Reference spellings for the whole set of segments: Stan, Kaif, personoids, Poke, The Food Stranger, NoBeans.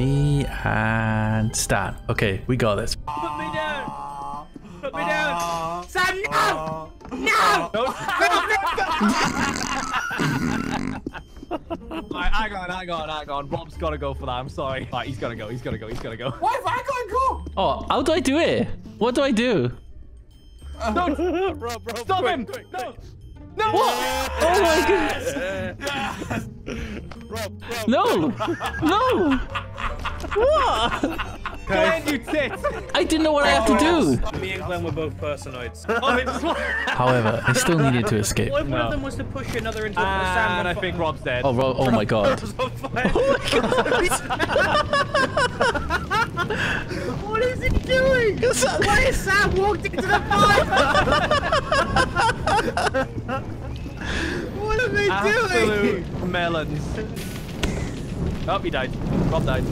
Me and Stan. Okay, we got this. Put me down! Put me down! Sam, no! No! No! Alright, hang on. Rob's gotta go for that, I'm sorry. Alright, he's gotta go. Why have I gotta go? Oh, how do I do it? What do I do? No! Rob, stop him! Quick. No! No! What? Oh my goodness! Yes. Rob, no! No! What? Glenn, you tit! I didn't know what I had to do! Me and Glenn were both personoids. However, I still needed to escape. Well, one of them was to push another into the sand, and I think Rob's dead. Oh, Rob, oh my god. What is he doing? Why is Sam walked into the fire? What are they doing? Absolute melons. Oh, he died. Rob died.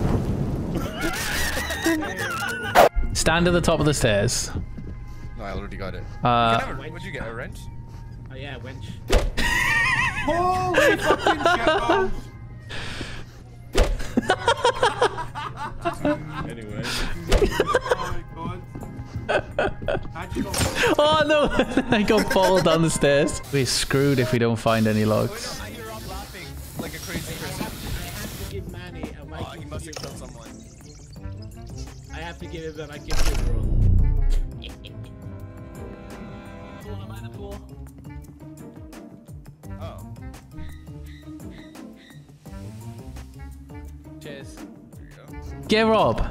Stand at the top of the stairs. No, I already got it. Would you get a wrench? Oh yeah, a winch. Holy fucking shit! Anyway. Oh my god. Oh no! I got pulled down the stairs. We're screwed if we don't find any logs. I hear Rob laughing like a crazy person. I have to give Manny a mic. Oh, he must have killed someone. I have to give him that. I give him a roll. Am I the fool? Oh. Cheers. Get Rob.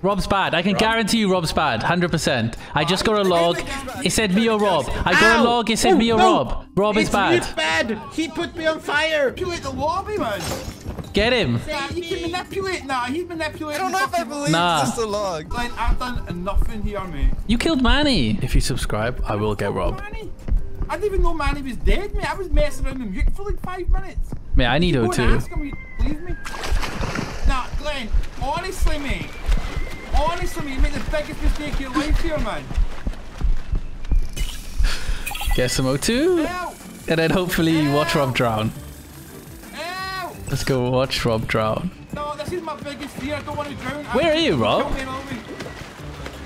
Rob's bad. I can guarantee you Rob's bad. 100%. I just got a log. It said me or Rob. I got a log. It said me or Rob. Rob is bad. He's bad. He put me on fire. Manipulate the lobby, man. Get him. Yeah, you can manipulate. Nah, he's manipulating. I don't know if I believe this a log. Like, I've done nothing here, mate. You killed Manny. If you subscribe, I will get Rob. Manny. I didn't even know Manny was dead, mate. I was messing around with Mute for like 5 minutes. Mate, I need O2. Ask him, leave me. Nah, Glenn, honestly, mate, you made the biggest mistake of your life here, man. Get some O2, Help. And then hopefully you watch Rob drown. Help. Let's go watch Rob drown. No, this is my biggest fear. I don't want to drown. Where are you, Rob?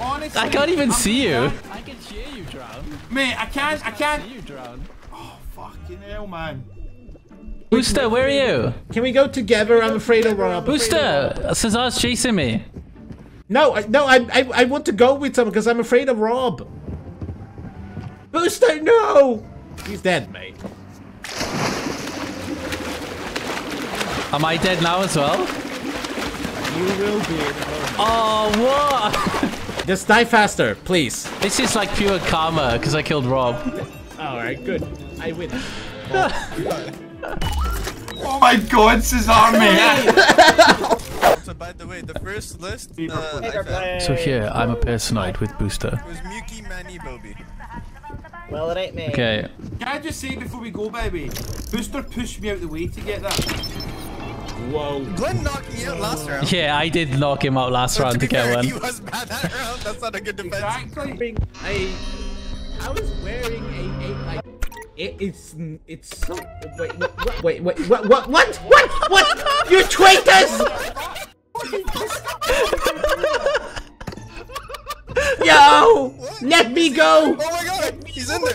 Honestly, I can't even see you. I can hear you drown. Mate, I can't see you drown. Oh, fucking hell, man. Booster, where are you? Can we go together? I'm afraid I'll run up. Booster, Cesar's chasing me. No, I want to go with him because I'm afraid of Rob. Booster, no! He's dead, mate. Am I dead now as well? You will be. Oh, what? Just die faster, please. This is like pure karma because I killed Rob. Alright, good. I win. Oh my god, Cesar, man! So by the way, the first list, so here, I'm a personite with Booster. It was Muki, Manny, Bobby. Well, it ain't me. Okay. Can I just say before we go, baby? Booster pushed me out the way to get that. Whoa. Glenn knocked me out last round. Yeah, I did knock him out last round to get one. He was bad that round, that's not a good defense. Exactly. I was wearing a... It's so... Wait, what? You traitors! Yo! What? Let me go! Oh my god, he's in there!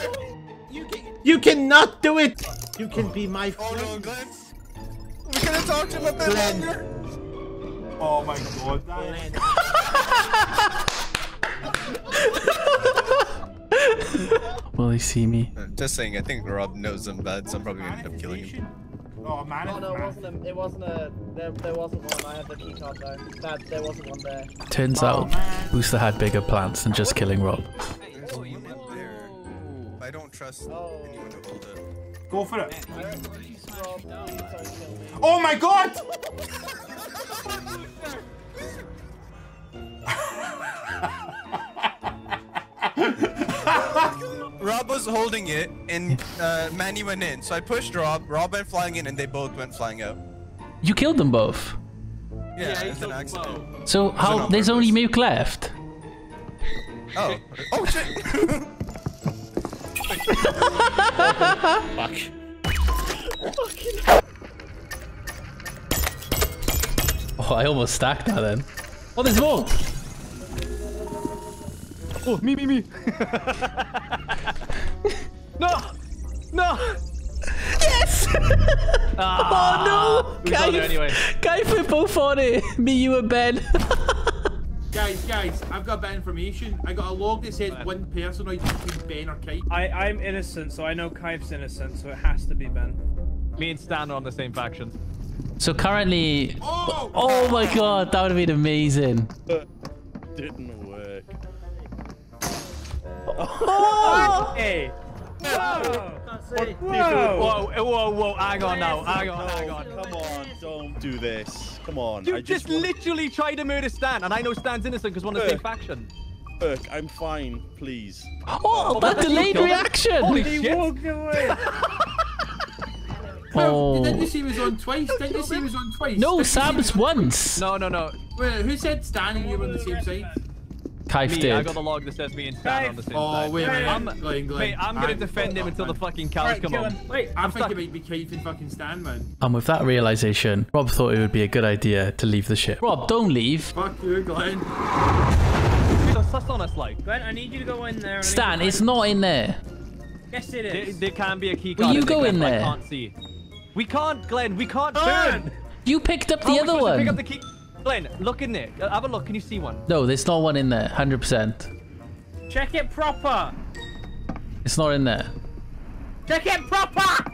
You cannot do it! You can be my friend. Oh no, Glenn. We could have talked to him a bit longer. Oh my god, Will he see me? I'm just saying, I think Rob knows I'm bad, so I'm probably gonna end up killing him. Oh, man. Oh, no, it wasn't a... There wasn't one. I had the key card though. There wasn't one there. Turns out, Booster had bigger plans than just killing Rob. There's one there. I don't trust anyone to hold it. Go for it. Oh my god! Rob was holding it, and Manny went in. So I pushed Rob went flying in, and they both went flying out. You killed them both? Yeah, it's an accident. Both. So how? There's only Muke left? Oh. Oh, shit! Fuck. Fucking... Oh, I almost stacked that then. Oh, there's more! Oh, me. No! Yes! Oh, no! Guys, anyway. Guys, we're both on it. Me, you, and Ben. Guys, I've got a bit of information. I got a log that said one person right between Ben or Kaif. I'm innocent, so I know Kaif's innocent, so it has to be Ben. Me and Stan are on the same faction. So currently... Oh my god, that would have been amazing. Didn't work. Oh! Hey! Whoa! Whoa, hang on. Come on, don't do this. Come on. You just literally tried to murder Stan, and I know Stan's innocent because one of the same faction. Look, I'm fine, please. Oh, that delayed reaction! Holy shit! He walked away! Oh. Didn't you see he was on twice? No, Sam's once. No. Wait, who said Stan and you were on the same side? Kaif did. I got the log that says me and Stan on the same side. Oh, wait, I'm going to defend him until the fucking cows come on. Wait, I think it might be Kaif and fucking Stan, man. And with that realization, Rob thought it would be a good idea to leave the ship. Rob, don't leave. Fuck you, Glenn. That's on us, like. Glenn, I need you to go in there. Stan, it's not in there. Yes, it is. There can be a key card. Will you go in there? I can't see. We can't, Glenn. We can't turn. You picked up the other one. Pick up the key. Glenn, look in there. Have a look. Can you see one? No, there's not one in there. 100%. Check it proper. It's not in there. Check it proper.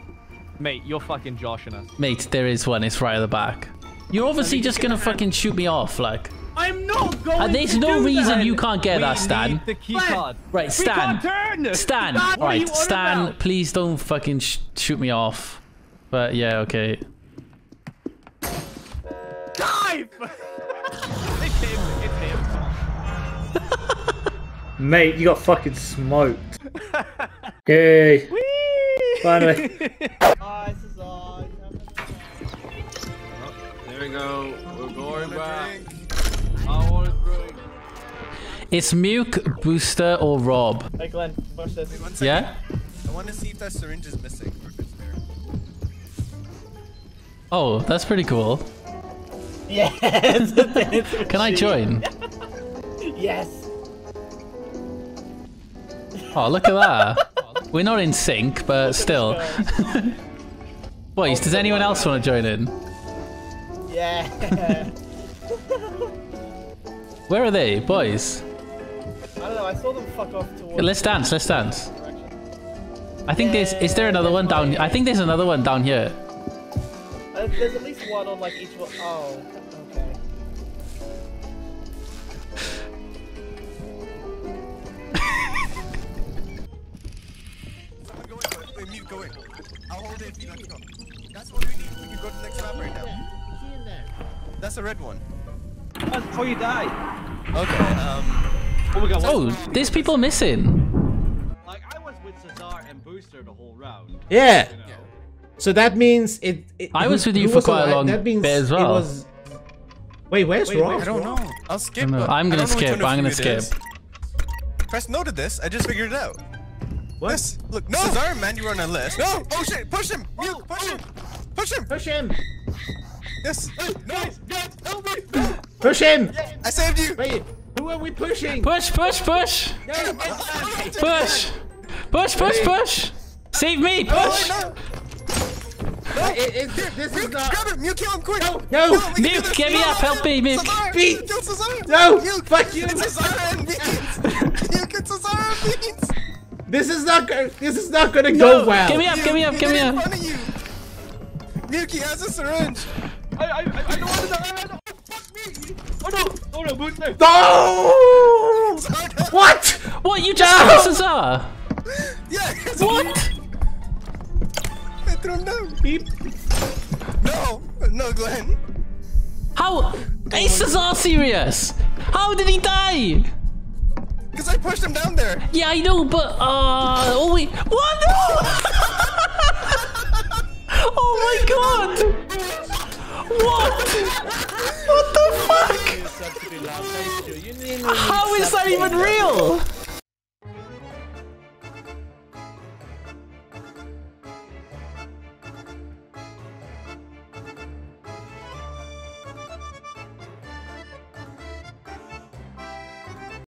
Mate, you're fucking joshing us. Mate, there is one. It's right at the back. You're obviously just going to fucking shoot me off, like. I'm not going. And there's no reason you can't get that, Stan. The key card. Right, Stan. Stan. Right, Stan. Please don't fucking shoot me off. But yeah, okay. Dive! It's him. Mate, you got fucking smoked. Yay. Whee! Finally. Oh, this is on. There we go. We're going back. I want it brewing. It's Muke, Booster, or Rob. Hey, Glenn, watch this. Wait, 1 second. Yeah? I want to see if that syringe is missing. Oh, that's pretty cool. Yes! Can I join? Yes! Oh, look at that. We're not in sync, but still. Boys, does anyone else want to join in? Yeah! Where are they, boys? I don't know, I saw them fuck off towards... Let's dance. I think there's... Is there another one down... I think there's another one down here. There's at least one on like each one. Oh, okay. Someone go in. Wait, Mew, go in. I'll hold it if you don't go. That's what we need. We can go to the next lab right now. He's in there. That's a red one. That's before you die. Okay, oh, we got one. Oh, there's people missing. Like, I was with Cesar and Booster the whole round. Yeah. You know? Yeah. So that means it I was with you for quite a long bit as well. Wait, where's Rob? I don't know. I'll skip. I'm gonna skip. Press no to this. I just figured it out. What? This, look, no. Cesar, man, you were on a list. No. Oh shit! Push him. Oh, Push him. Yes. No. Push him. I saved you. Wait. Who are we pushing? Push. No, push. Save me. Push. No. No. This is not... Grab him! Mew, kill him quick! No! Mew, get me up! Help me, Mew! Beat! Kill Cesar! No! Mew, fuck you! It's Cesar and Beans! Mew, kill Cesar and Beans! This is not gonna go well! Get me up! Mewki has a syringe! I don't want to die! Oh, fuck me! Oh no! Moon, no! No! What? What? You just killed Cesar? Yeah! What? No, Glenn. How? Is Cesar serious? How did he die? Because I pushed him down there. Yeah, I know, but what? No! Oh my god! What? What the fuck? How is that even real?